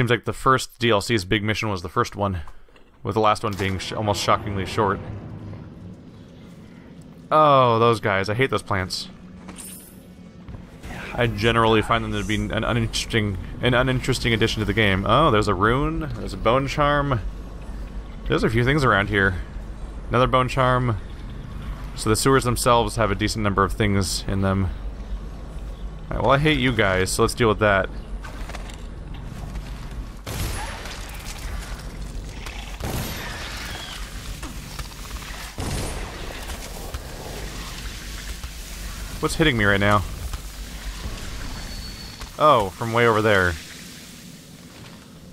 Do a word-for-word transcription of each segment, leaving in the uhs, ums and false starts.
Seems like the first D L C's big mission was the first one, with the last one being sh almost shockingly short. Oh, those guys. I hate those plants. I generally find them to be an uninteresting, an uninteresting addition to the game. Oh, there's a rune. There's a bone charm. There's a few things around here. Another bone charm. So the sewers themselves have a decent number of things in them. Alright, well I hate you guys, so let's deal with that. What's hitting me right now? Oh, from way over there.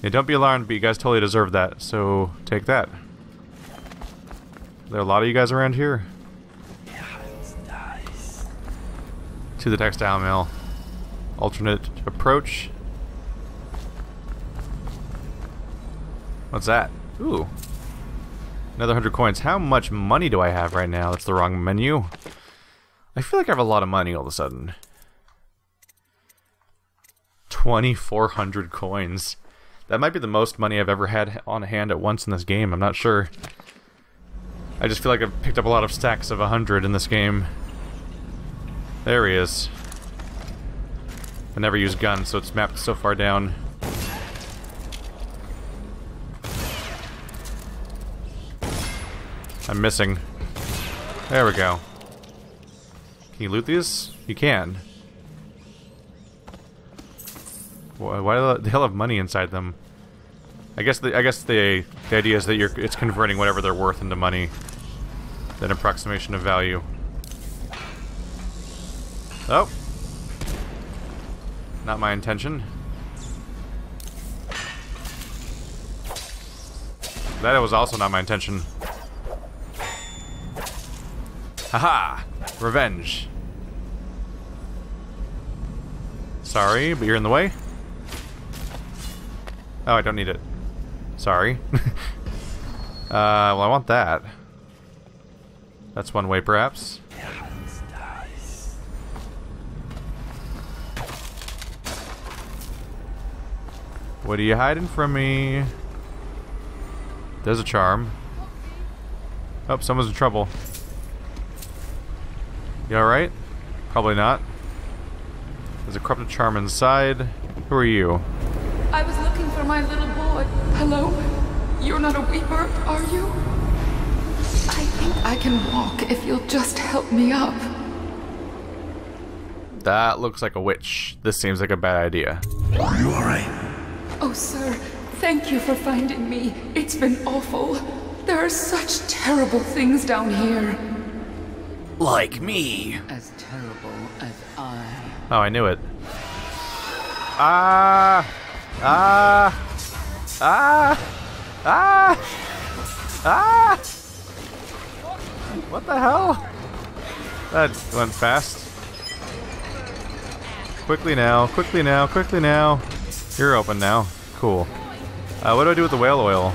Yeah, don't be alarmed, but you guys totally deserve that, so take that. There are a lot of you guys around here. Yeah, it's nice. To the textile mill. Alternate approach. What's that? Ooh. Another hundred coins. How much money do I have right now? That's the wrong menu. I feel like I have a lot of money all of a sudden. twenty-four hundred coins. That might be the most money I've ever had on hand at once in this game, I'm not sure. I just feel like I've picked up a lot of stacks of a hundred in this game. There he is. I never use guns, so it's mapped so far down. I'm missing. There we go. Can you loot these? You can. Why, why do they all have money inside them? I guess the I guess the, the idea is that you're it's converting whatever they're worth into money. An approximation of value. Oh, not my intention. That was also not my intention. Haha! Revenge. Sorry, but you're in the way. Oh, I don't need it. Sorry. uh, well, I want that. That's one way, perhaps. Yeah, that's nice. What are you hiding from me? There's a charm. Oh, someone's in trouble. You alright? Probably not. There's a corrupted charm inside. Who are you? I was looking for my little boy. Hello? You're not a weeper, are you? I think I can walk if you'll just help me up. That looks like a witch. This seems like a bad idea. Are you alright? Oh, sir. Thank you for finding me. It's been awful. There are such terrible things down here. Like me. As terrible as I. Oh, I knew it. Ah! Ah! Ah! Ah! Ah! What the hell? That went fast. Quickly now, quickly now, quickly now. You're open now. Cool. Uh, what do I do with the whale oil?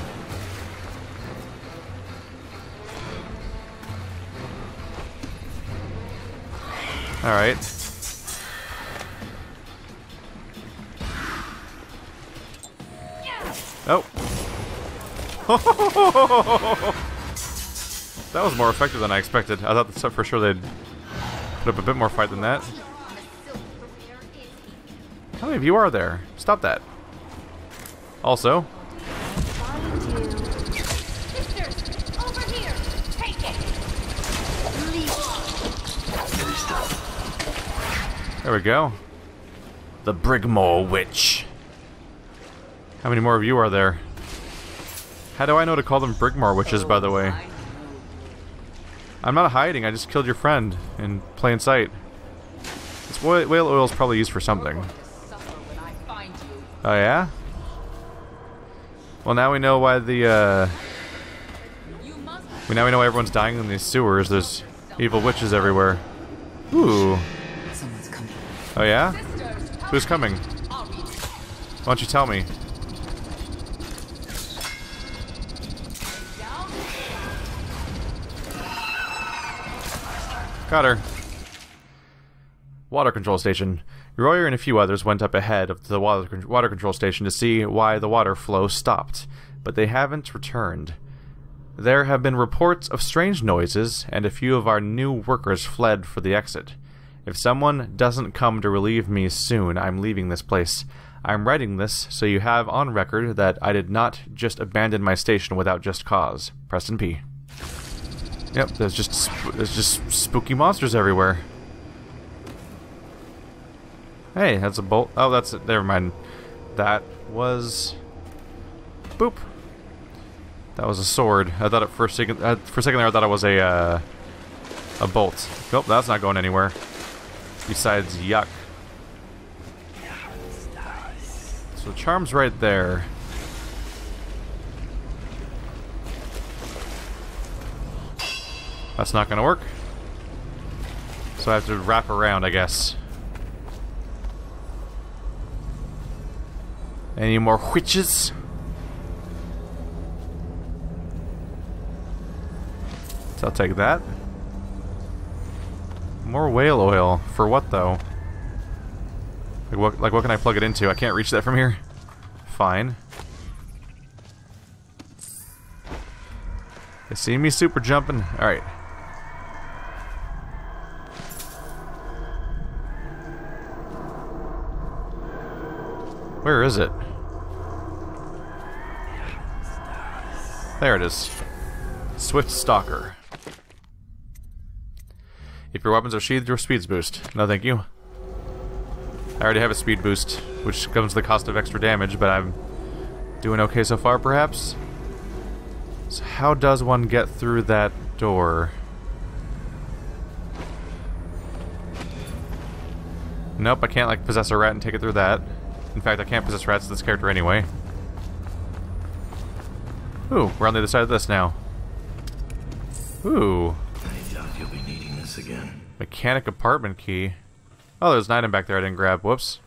Alright. Oh. That was more effective than I expected. I thought for sure they'd put up a bit more fight than that. How many of you are there? Stop that. Also. There we go. The Brigmore Witch. How many more of you are there? How do I know to call them Brigmore Witches, by the way? I'm not hiding, I just killed your friend in plain sight. This whale oil is probably used for something. Oh yeah? Well, now we know why the, uh... Well, now we know why everyone's dying in these sewers. There's evil witches everywhere. Ooh. Oh yeah? Who's coming? Why don't you tell me? Got her. Water control station. Royer and a few others went up ahead of the water, water control station to see why the water flow stopped, but they haven't returned. There have been reports of strange noises, and a few of our new workers fled for the exit. If someone doesn't come to relieve me soon, I'm leaving this place. I'm writing this so you have on record that I did not just abandon my station without just cause. Preston P. Yep, there's just sp there's just spooky monsters everywhere. Hey, that's a bolt. Oh, that's it. Never mind. That was... Boop. That was a sword. I thought it for a second. Uh, for a second there, I thought it was a uh, a bolt. Nope, that's not going anywhere. Besides, yuck. So the charm's right there. That's not going to work. So I have to wrap around, I guess. Any more witches? So I'll take that. More whale oil. For what, though? Like what, like what can I plug it into? I can't reach that from here. Fine. They see me super jumping. Alright. Where is it? There it is. Swift Stalker. If your weapons are sheathed, your speed's boost. No, thank you. I already have a speed boost, which comes at the cost of extra damage, but I'm doing okay so far, perhaps? So how does one get through that door? Nope, I can't, like, possess a rat and take it through that. In fact, I can't possess rats to this character anyway. Ooh, we're on the other side of this now. Ooh. I doubt you'll be needing this again. Mechanic apartment key. Oh, there's an item back there I didn't grab. Whoops.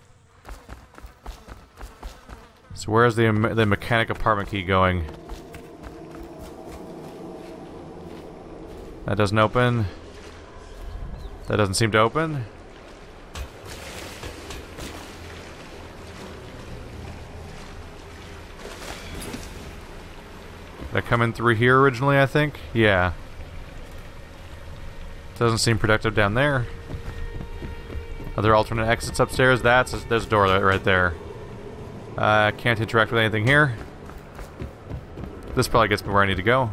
So where is the the mechanic apartment key going? That doesn't open. That doesn't seem to open. Did I come in through here originally, I think? Yeah. Doesn't seem productive down there. Are there alternate exits upstairs? That's a, there's a door right there. Uh, can't interact with anything here. This probably gets me where I need to go.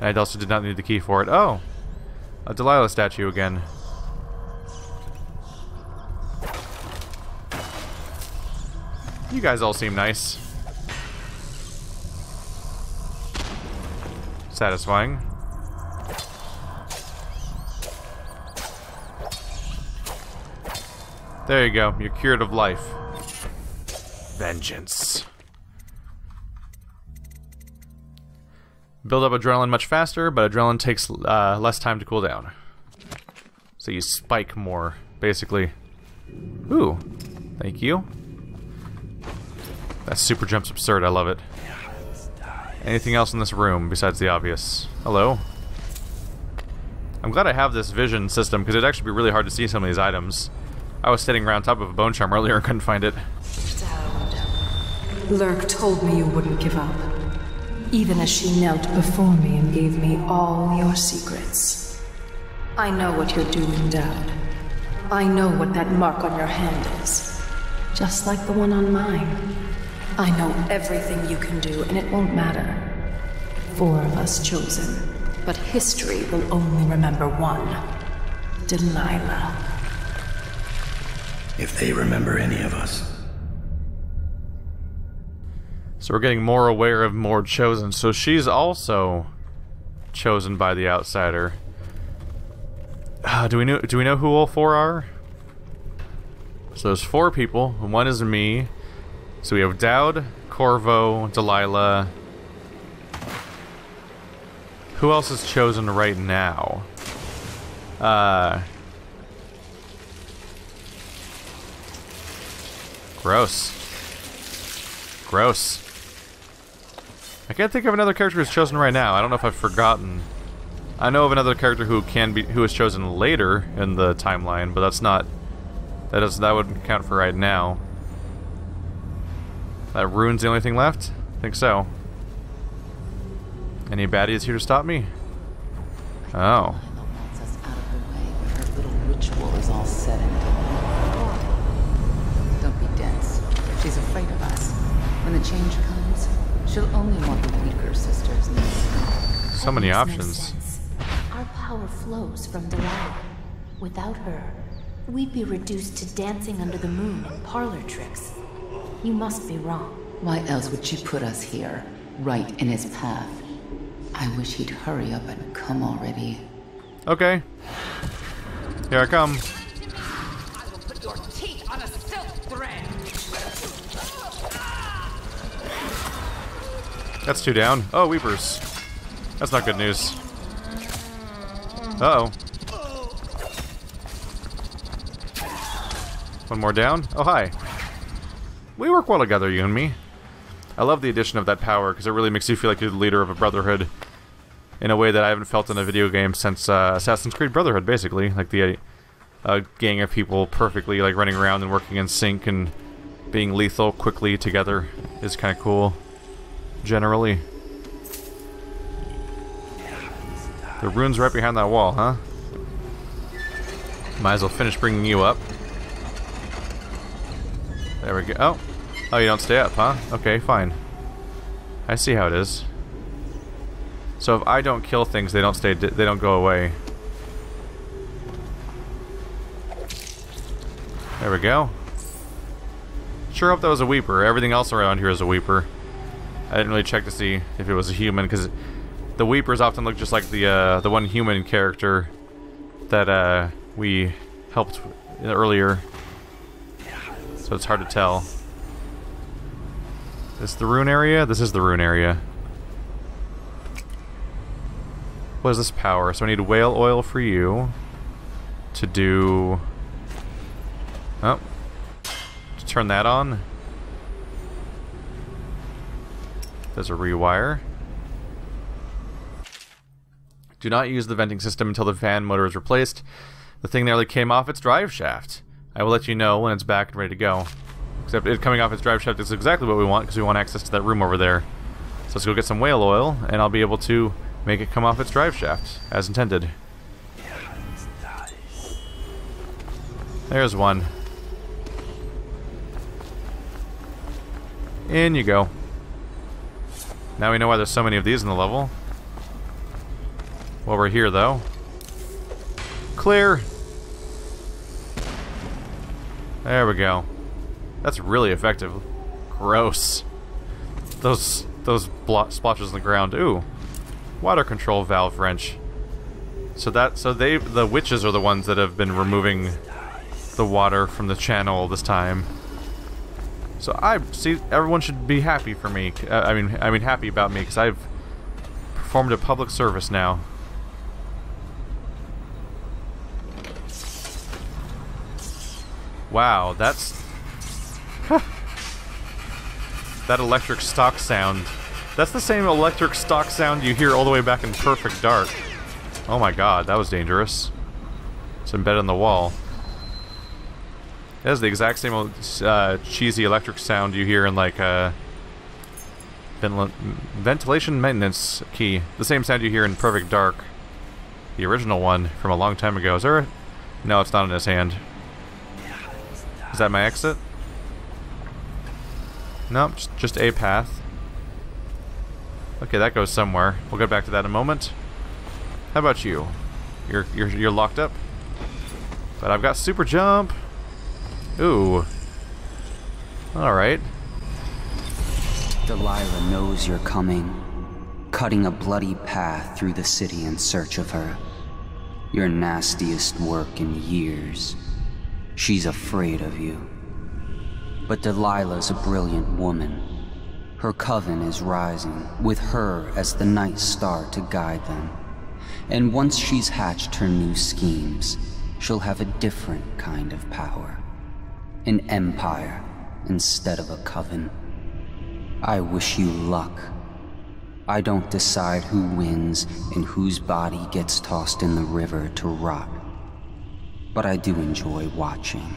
And I also did not need the key for it. Oh! A Delilah statue again. You guys all seem nice. Satisfying. There you go. You're cured of life. Vengeance. Build up adrenaline much faster, but adrenaline takes uh, less time to cool down. So you spike more, basically. Ooh. Thank you. That super jump's absurd. I love it. Anything else in this room besides the obvious? Hello. I'm glad I have this vision system because it'd actually be really hard to see some of these items. I was sitting around top of a bone charm earlier and couldn't find it. Daud. Lurk told me you wouldn't give up, even as she knelt before me and gave me all your secrets. I know what you're doing, Daud. I know what that mark on your hand is, just like the one on mine. I know everything you can do, and it won't matter. Four of us chosen, but history will only remember one. Delilah. If they remember any of us. So we're getting more aware of more chosen, so she's also chosen by the Outsider. Uh, do we know, do we know who all four are? So there's four people, one is me. So we have Daud, Corvo, Delilah. Who else is chosen right now? Uh. Gross. Gross. I can't think of another character who's chosen right now. I don't know if I've forgotten. I know of another character who can be who is chosen later in the timeline, but that's not That does, that would count for right now. That rune's the only thing left? I think so. Any baddies here to stop me? Oh. Don't be dense. She's afraid of us. When the change comes, she'll only want the weaker sisters. So many options. Our power flows from Delilah. Without her, we'd be reduced to dancing under the moon and parlor tricks. You must be wrong. Why else would she put us here, right in his path? I wish he'd hurry up and come already. Okay. Here I come. I will put your teeth on a silk thread. That's two down. Oh, Weepers. That's not good news. Uh-oh. One more down. Oh, hi. We work well together, you and me. I love the addition of that power, because it really makes you feel like you're the leader of a brotherhood in a way that I haven't felt in a video game since uh, Assassin's Creed Brotherhood, basically. Like the uh, gang of people perfectly like running around and working in sync and being lethal quickly together is kind of cool, generally. The rune's right behind that wall, huh? Might as well finish bringing you up. There we go. Oh. Oh, you don't stay up, huh? Okay, fine. I see how it is. So if I don't kill things, they don't stay, they don't go away. There we go. Sure hope that was a Weeper. Everything else around here is a Weeper. I didn't really check to see if it was a human, because the Weepers often look just like the uh, the one human character that uh, we helped earlier. So it's hard to tell. Is this the rune area? This is the rune area. What is this power? So I need whale oil for you to do... Oh. To turn that on. There's a rewire. Do not use the venting system until the fan motor is replaced. The thing nearly came off its drive shaft. I will let you know when it's back and ready to go. Except it coming off its drive shaft is exactly what we want, because we want access to that room over there. So let's go get some whale oil, and I'll be able to make it come off its drive shaft, as intended. There's one. In you go. Now we know why there's so many of these in the level. Well, we're here, though. Clear! There we go. That's really effective. Gross. Those those splotches on the ground. Ooh. Water control valve wrench. So that so they the witches are the ones that have been removing the water from the channel this time. So I see everyone should be happy for me. Uh, I mean I mean happy about me, because I've performed a public service now. Wow, that's... Huh. That electric stock sound. That's the same electric stock sound you hear all the way back in Perfect Dark. Oh my god, that was dangerous. It's embedded in the wall. That is the exact same old, uh, cheesy electric sound you hear in like uh, ventil ventilation maintenance key. The same sound you hear in Perfect Dark. The original one from a long time ago. Is there a... No, it's not in his hand. Is that my exit? Nope, just a path. Okay, that goes somewhere. We'll get back to that in a moment. How about you? You're you're you're locked up. But I've got super jump. Ooh. Alright. Delilah knows you're coming, cutting a bloody path through the city in search of her. Your nastiest work in years. She's afraid of you. But Delilah's a brilliant woman. Her coven is rising, with her as the night star to guide them. And once she's hatched her new schemes, she'll have a different kind of power. An empire instead of a coven. I wish you luck. I don't decide who wins and whose body gets tossed in the river to rot. But I do enjoy watching.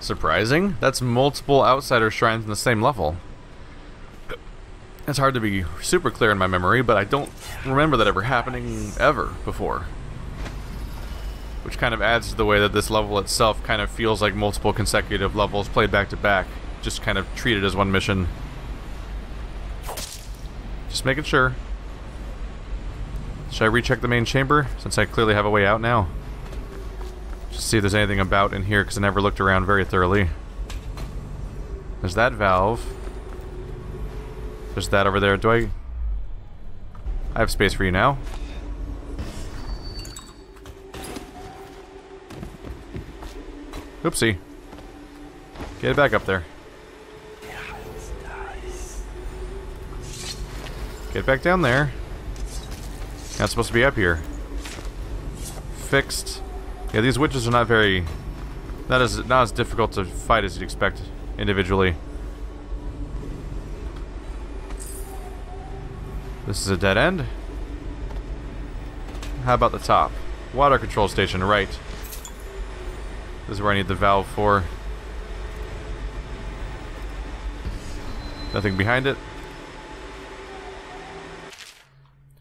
Surprising. That's multiple Outsider shrines in the same level. It's hard to be super clear in my memory, but I don't remember that ever happening ever before. Which kind of adds to the way that this level itself kind of feels like multiple consecutive levels played back to back. Just kind of treated as one mission. Just making sure. Should I recheck the main chamber? Since I clearly have a way out now. Just see if there's anything about in here, because I never looked around very thoroughly. There's that valve. There's that over there. Do I... I have space for you now. Oopsie. Get it back up there. Get back down there. Not supposed to be up here. Fixed. Yeah, these witches are not very... Not as, not as difficult to fight as you'd expect individually. This is a dead end. How about the top? Water control station, right. This is where I need the valve for. Nothing behind it.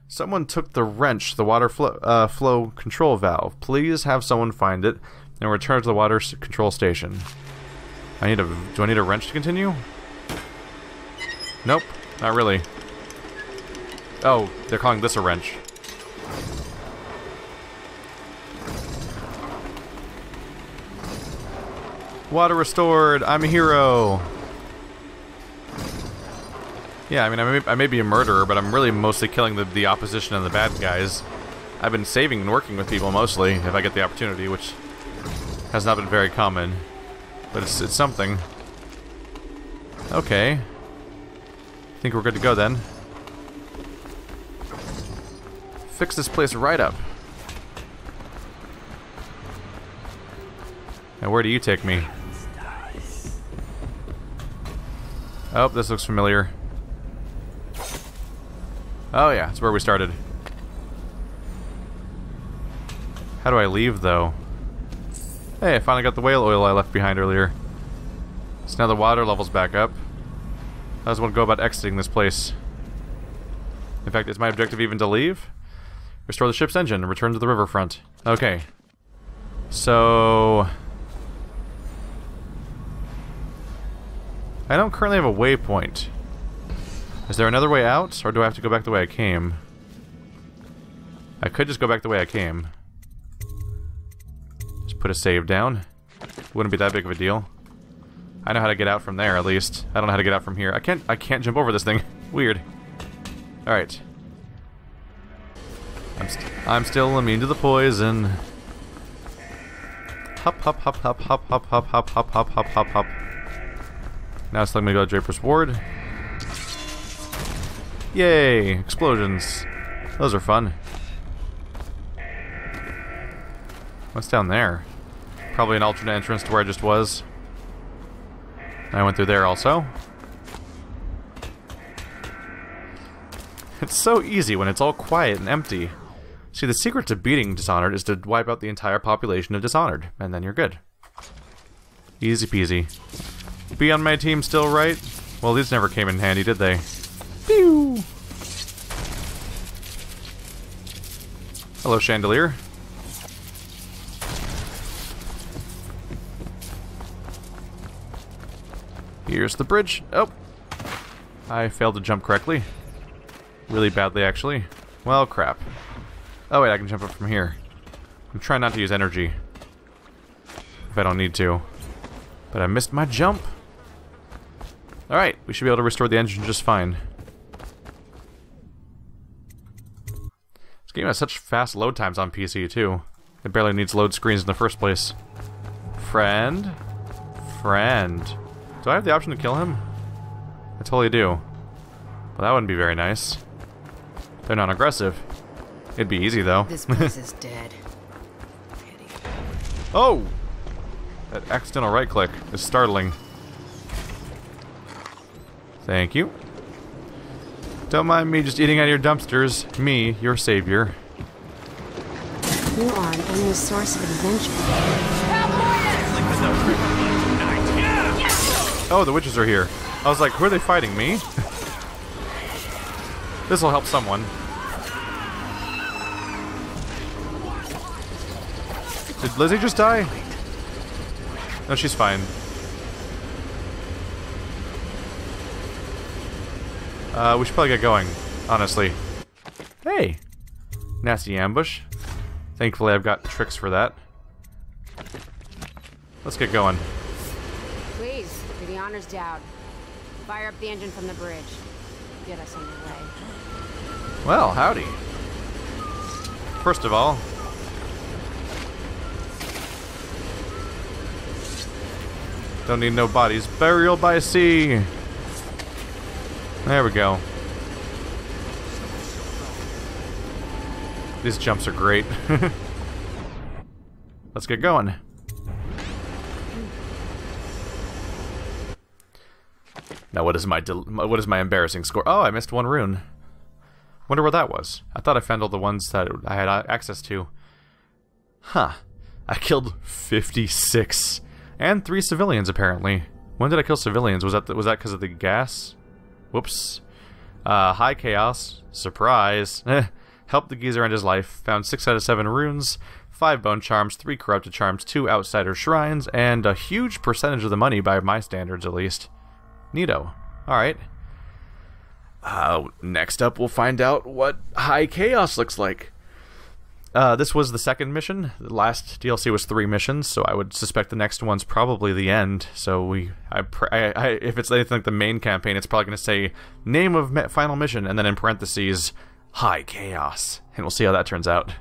Someone took the wrench, the water flow, uh, flow control valve. Please have someone find it and return to the water control station. I need a... Do I need a wrench to continue? Nope, not really. Oh, they're calling this a wrench. Water restored. I'm a hero. Yeah, I mean, I may, I may be a murderer, but I'm really mostly killing the, the opposition and the bad guys. I've been saving and working with people mostly, if I get the opportunity, which has not been very common. But it's, it's something. Okay. I think we're good to go then. Fix this place right up. Now, where do you take me? Oh, this looks familiar. Oh yeah, that's where we started. How do I leave, though? Hey, I finally got the whale oil I left behind earlier. So now the water level's back up. How does one go about exiting this place? In fact, is my objective even to leave? Restore the ship's engine and return to the riverfront. Okay. So... I don't currently have a waypoint. Is there another way out, or do I have to go back the way I came? I could just go back the way I came. Just put a save down. Wouldn't be that big of a deal. I know how to get out from there, at least. I don't know how to get out from here. I can't, I can't jump over this thing. Weird. Alright. I'm, st I'm still immune to the poison. Hop, hop, hop, hop, hop, hop, hop, hop, hop, hop, hop, hop, hop. Now it's letting me go to Draper's Ward. Yay! Explosions. Those are fun. What's down there? Probably an alternate entrance to where I just was. I went through there also. It's so easy when it's all quiet and empty. See, the secret to beating Dishonored is to wipe out the entire population of Dishonored, and then you're good. Easy peasy. Be on my team still, right? Well, these never came in handy, did they? Pew! Hello, chandelier. Here's the bridge. Oh! I failed to jump correctly. Really badly, actually. Well, crap. Oh, wait, I can jump up from here. I'm trying not to use energy. If I don't need to. But I missed my jump. Alright, we should be able to restore the engine just fine. This game has such fast load times on P C, too. It barely needs load screens in the first place. Friend? Friend. Do I have the option to kill him? I totally do. Well, that wouldn't be very nice. They're not aggressive. It'd be easy, though. This place is dead. Pity. Oh! That accidental right-click is startling. Thank you. Don't mind me just eating out of your dumpsters. Me, your savior. You are an endless source of adventure. Oh, the witches are here. I was like, who are they fighting, me? This will help someone. Did Lizzie just die? No, she's fine. Uh, we should probably get going, honestly. Hey! Nasty ambush. Thankfully, I've got tricks for that. Let's get going. Please, do the honors, Daud. Fire up the engine from the bridge. Get us on the way. Well, howdy. First of all, don't need no bodies. Burial by sea. There we go. These jumps are great. Let's get going. Now, what is my del what is my embarrassing score? Oh, I missed one rune. Wonder where that was. I thought I found all the ones that I had access to. Huh. I killed fifty-six. And three civilians, apparently. When did I kill civilians? Was that the, was that because of the gas? Whoops. Uh, high chaos. Surprise. Eh. Helped the geezer end his life. Found six out of seven runes, five bone charms, three corrupted charms, two outsider shrines, and a huge percentage of the money by my standards, at least. Neato. Alright. Uh, next up, we'll find out what high chaos looks like. Uh, this was the second mission. The last D L C was three missions, so I would suspect the next one's probably the end. So we, I, I, I if it's anything like the main campaign, it's probably going to say name of final mission and then in parentheses, high chaos, and we'll see how that turns out.